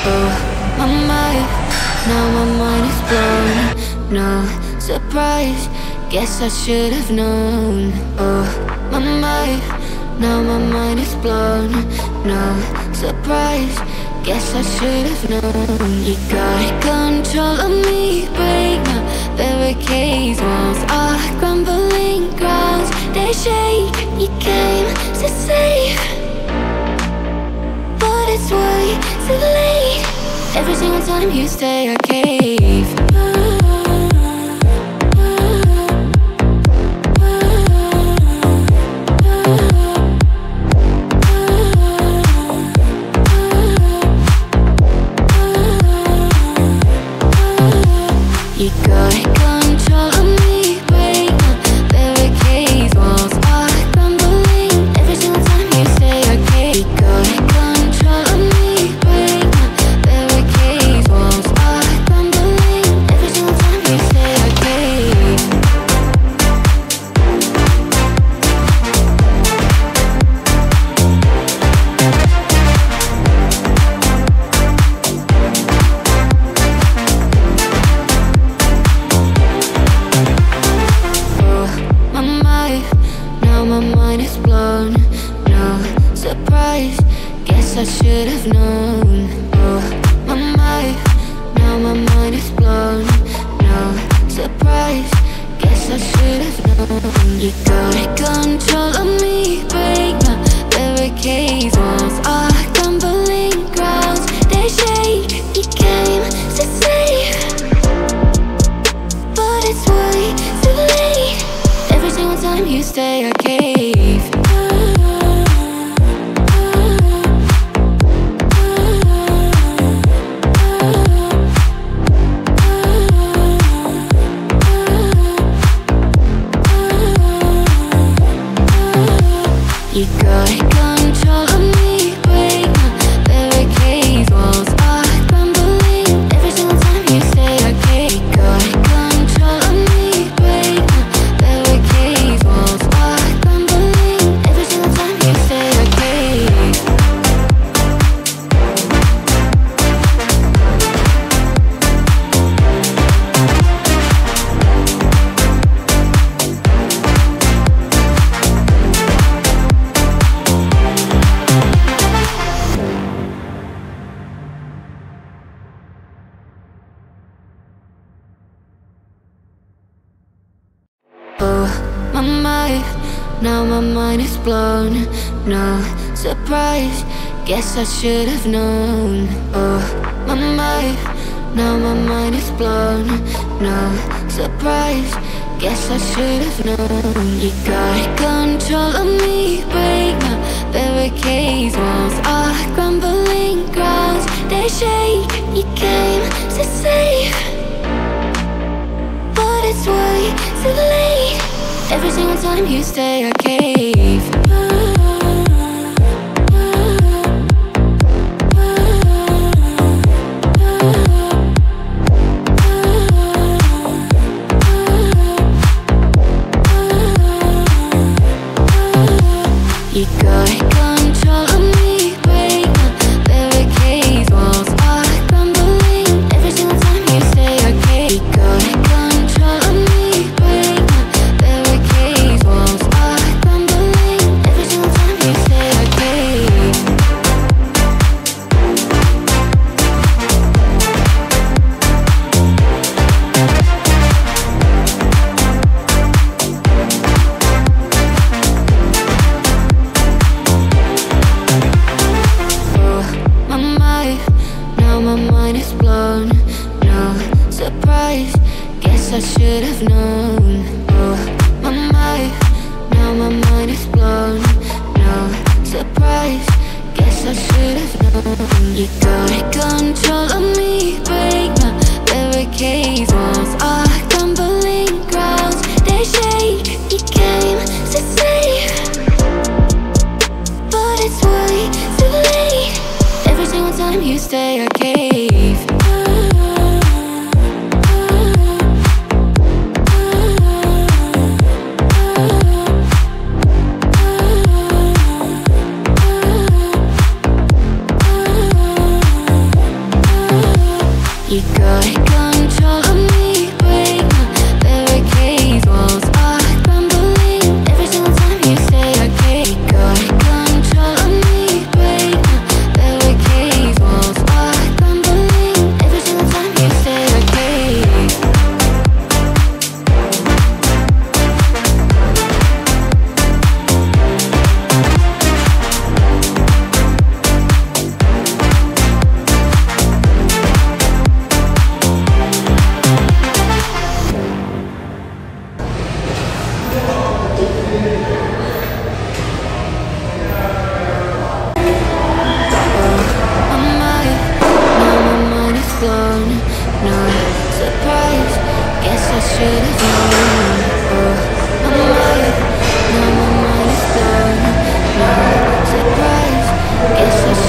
Oh, my mind, now my mind is blown. No surprise, guess I should have known. Oh, my mind, now my mind is blown. No surprise, guess I should have known. You got control of me, break my barricades. Walls are crumbling, grounds they shake. You came to save, but it's way too late. Every single time you stay, I cave. You got control of me, break my barricades. Walls are crumbling, every single time you say okay. You got control of me, break my barricades. Walls are crumbling, every single time you say I should have known. Oh, my mind, now my mind is blown. No surprise, guess I should have known. You got control of me, break my barricades. Walls are crumbling, grounds they shake. You came to save, but it's way too late. Every single time you stay, I cave. You got control of me, break my barricades. Walls are crumbling, every single time you say okay. You got control of me, break my barricades. Walls are crumbling, every single time you say now my mind is blown. No surprise, guess I should have known. Oh, my mind, now my mind is blown. No surprise, guess I should have known. You got control of me, break my barricades. Walls are crumbling, grounds they shake. You came to save, but it's way too late. Every single time you stay, I cave. I should have known. Oh, my mind, now my mind is blown. No surprise, guess I should have known. You got control of me, break my barricades. Walls are crumbling, grounds they shake. You came to save, but it's way too late. Every single time you stay, I cave. Guess I should have known. Oh, my mind is blown. No surprise. Guess I should have known.